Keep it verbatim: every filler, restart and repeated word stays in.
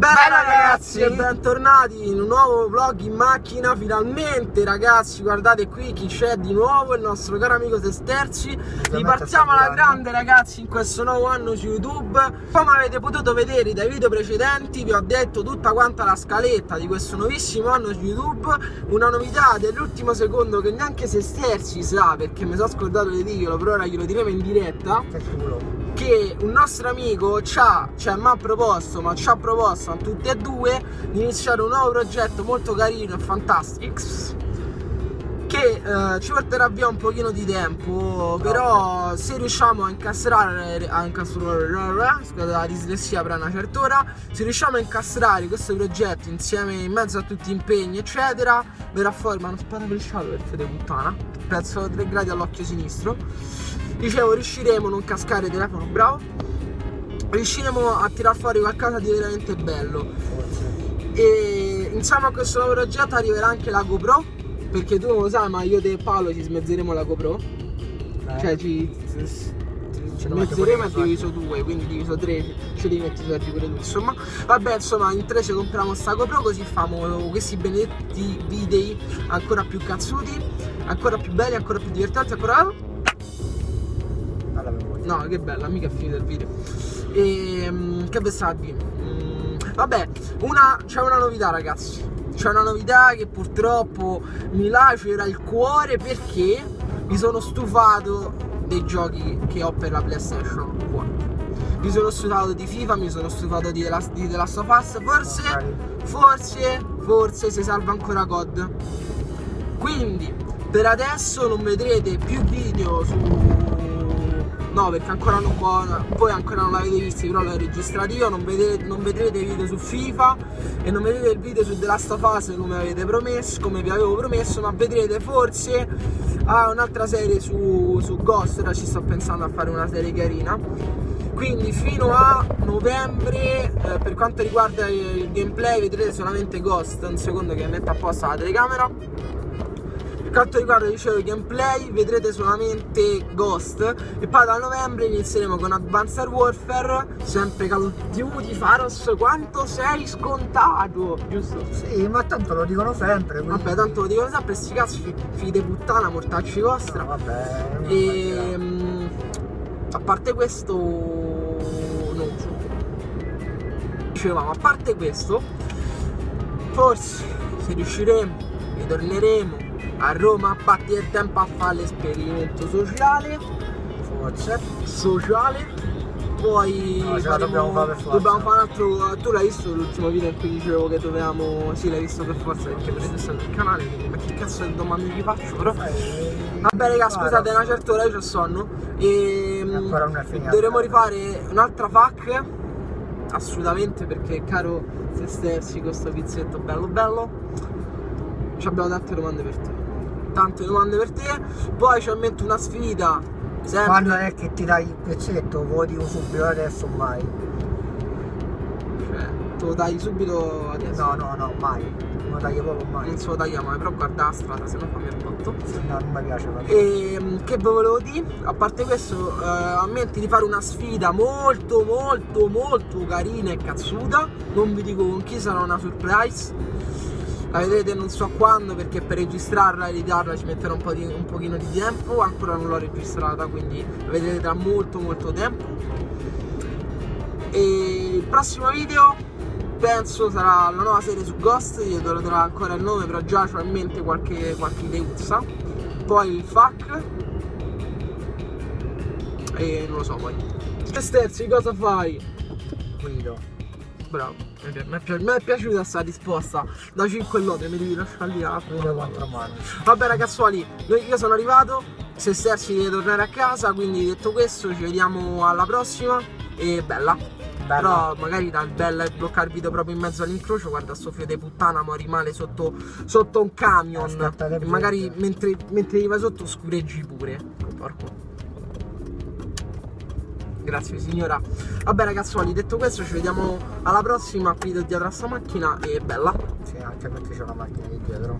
Bene ragazzi, e bentornati in un nuovo vlog in macchina. Finalmente ragazzi, guardate qui chi c'è di nuovo, il nostro caro amico Sesterce. Ripartiamo alla grande ragazzi in questo nuovo anno su YouTube. Come avete potuto vedere dai video precedenti, vi ho detto tutta quanta la scaletta di questo nuovissimo anno su YouTube. Una novità dell'ultimo secondo che neanche Sesterce sa, perché mi sono scordato di dirlo, però ora glielo diremo in diretta. Che un nostro amico c'ha, cioè mi ha proposto, ma ci ha proposto a tutti e due di iniziare un nuovo progetto molto carino e fantastico che eh, ci porterà via un pochino di tempo, però se riusciamo a incastrare a incastrare scusate la dislessia per una certa ora, se riusciamo a incastrare questo progetto insieme in mezzo a tutti gli impegni eccetera, verrà fuori. Ma non spada per il sciato per fede puttana, penso tre gradi all'occhio sinistro, dicevo, riusciremo a non cascare il telefono, bravo, riusciremo a tirar fuori qualcosa di veramente bello. E insieme a questo nuovo progetto arriverà anche la GoPro, perché tu non lo sai ma io e Paolo ci smezzeremo la GoPro, eh. Cioè ci smezzeremo e diviso due, quindi diviso tre, ce li metti tutti pure tu, insomma vabbè, insomma in tre ci compriamo sta GoPro, così famo questi benedetti video ancora più cazzuti, ancora più belli, ancora più divertenti, ancora... No, che bella, mica è finito il video. E, che pensate? Mm, vabbè, una, c'è una novità ragazzi, c'è una novità che purtroppo mi lacera il cuore, perché mi sono stufato dei giochi che ho per la PlayStation quattro. Mi sono stufato di FIFA, mi sono stufato di The Last of Us, forse, forse, forse si salva ancora God. Quindi, per adesso non vedrete più video su... No, perché ancora non può, voi ancora non l'avete visto, però l'ho registrato io, non vedrete, non vedrete video su FIFA e non vedrete il video su The Last of Us come avete promesso, come vi avevo promesso, ma vedrete forse ah, un'altra serie su, su Ghost. Ora ci sto pensando a fare una serie carina. Quindi fino a novembre eh, per quanto riguarda il gameplay vedrete solamente Ghost. Un secondo che metto apposta la telecamera. Per quanto riguarda, dicevo, il gameplay vedrete solamente Ghost, e poi da novembre inizieremo con Advanced Warfare, sempre Call of Duty. Faros, quanto sei scontato, giusto? Sì, ma tanto lo dicono sempre, quindi... Vabbè, tanto lo dicono sempre, sti cazzi, figli di puttana, mortacci vostra. No, vabbè, e mh, a parte questo non so. Dicevamo, a parte questo, forse se riusciremo ritorneremo a Roma a battere il tempo a fare l'esperimento sociale, forse sociale. Poi no, faremo, dobbiamo fare, per dobbiamo fare un altro. Tu l'hai visto l'ultimo video in cui dicevo che dovevamo... Sì, l'hai visto per forza perché per adesso il canale, ma che cazzo di domande vi faccio però? Vabbè raga, scusate, una certa ora io ho sonno e dovremo rifare un'altra F A Q assolutamente, perché caro Sesterce, con questo pizzetto bello bello abbiamo tante domande per te. Tante domande per te, poi ci metto una sfida. Sempre. Quando è che ti dai il pezzetto? Lo dico subito adesso, mai. Cioè, te lo dai subito adesso? No, no, no, mai. Non lo taglio proprio mai. Non se lo taglio mai, però guarda la strada, se no fammi il botto. No, non mi piace. E che volevo dire? A parte questo, eh, a mente di fare una sfida molto, molto, molto carina e cazzuta. Non vi dico con chi, sarà una surprise. La vedrete non so quando, perché per registrarla e editarla ci metterà un, po di, un pochino di tempo. Ancora non l'ho registrata, quindi la vedrete tra molto molto tempo. E il prossimo video penso sarà la nuova serie su Ghost. Io dovrò trovare ancora il nome, però già ho in mente qualche, qualche ideuzza. Poi il F A Q e non lo so poi. Sesterce, cosa fai? Guido. Bravo, mi è, mi è piaciuta questa risposta. Da cinque lode mi devi lasciare lì a quattro mani. Vabbè ragazzuoli, io sono arrivato, Sesterce deve tornare a casa, quindi detto questo ci vediamo alla prossima. E bella, bella. Però magari dal bella è bloccare il video proprio in mezzo all'incrocio. Guarda sto figlio di puttana, ma rimane sotto, sotto un camion. E magari mentre, mentre gli vai sotto scureggi pure. Porco. Grazie signora. Vabbè ragazzuoli, detto questo ci vediamo alla prossima. Qui dietro a sta macchina. E bella. Sì, anche perché c'è una macchina lì dietro.